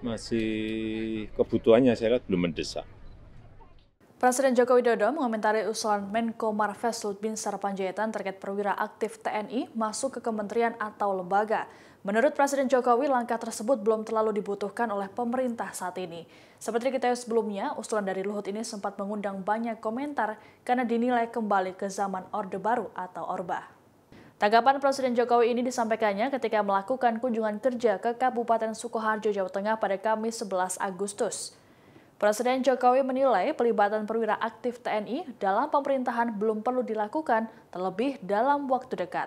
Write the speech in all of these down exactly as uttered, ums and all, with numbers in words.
masih kebutuhannya saya lihat belum mendesak. Presiden Joko Widodo mengomentari usulan Menko Marves Luhut Binsar Pandjaitan terkait perwira aktif T N I masuk ke kementerian atau lembaga. Menurut Presiden Jokowi, langkah tersebut belum terlalu dibutuhkan oleh pemerintah saat ini. Seperti kita tahu sebelumnya, usulan dari Luhut ini sempat mengundang banyak komentar karena dinilai kembali ke zaman Orde Baru atau Orba. Tanggapan Presiden Jokowi ini disampaikannya ketika melakukan kunjungan kerja ke Kabupaten Sukoharjo, Jawa Tengah pada Kamis sebelas Agustus. Presiden Jokowi menilai pelibatan perwira aktif T N I dalam pemerintahan belum perlu dilakukan terlebih dalam waktu dekat.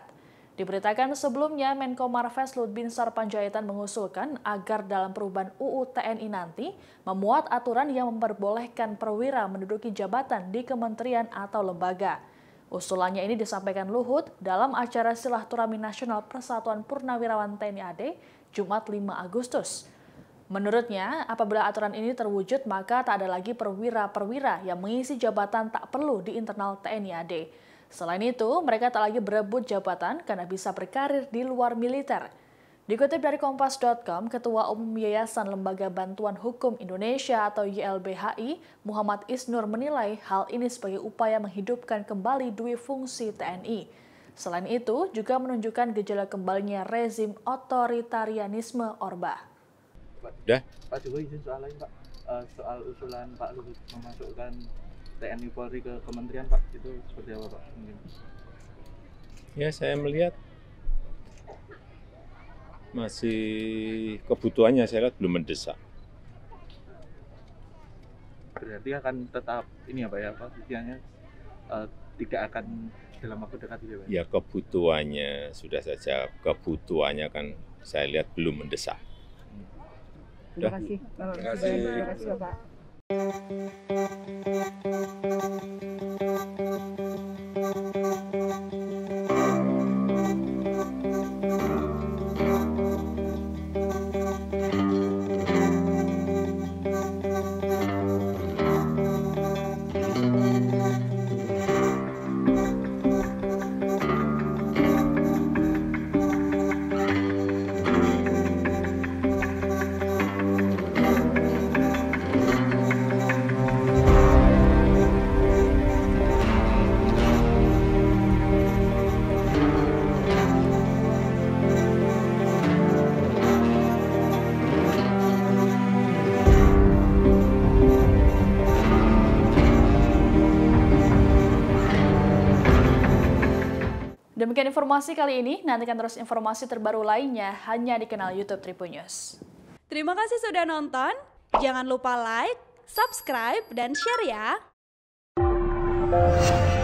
Diberitakan sebelumnya, Menko Marves Luhut Binsar Pandjaitan mengusulkan agar dalam perubahan U U T N I nanti memuat aturan yang memperbolehkan perwira menduduki jabatan di kementerian atau lembaga. Usulannya ini disampaikan Luhut dalam acara Silaturahmi Nasional Persatuan Purnawirawan T N I A D Jumat lima Agustus. Menurutnya, apabila aturan ini terwujud maka tak ada lagi perwira-perwira yang mengisi jabatan tak perlu di internal T N I A D. Selain itu, mereka tak lagi berebut jabatan karena bisa berkarir di luar militer. Dikutip dari Kompas dot com, Ketua Umum Yayasan Lembaga Bantuan Hukum Indonesia atau Y L B H I, Muhammad Isnur menilai hal ini sebagai upaya menghidupkan kembali dui fungsi T N I. Selain itu, juga menunjukkan gejala kembalinya rezim otoritarianisme Orba. Sudah. Pak Jokowi, izin soal lain, Pak. Soal usulan Pak Luhut memasukkan T N I Polri ke kementerian, Pak, itu seperti apa, Pak? Mungkin. Ya, saya melihat masih kebutuhannya saya lihat belum mendesak. Berarti akan tetap ini ya, Pak, ya, Pak, istilahnya uh, tidak akan dalam waktu dekat ya, Pak? Ya, kebutuhannya sudah saya jawab. Kebutuhannya kan saya lihat belum mendesak. Terima kasih. Terima kasih. Terima kasih, Pak. Demikian informasi kali ini, nantikan terus informasi terbaru lainnya hanya di kanal YouTube Tribunnews. Terima kasih sudah nonton, jangan lupa like, subscribe, dan share ya!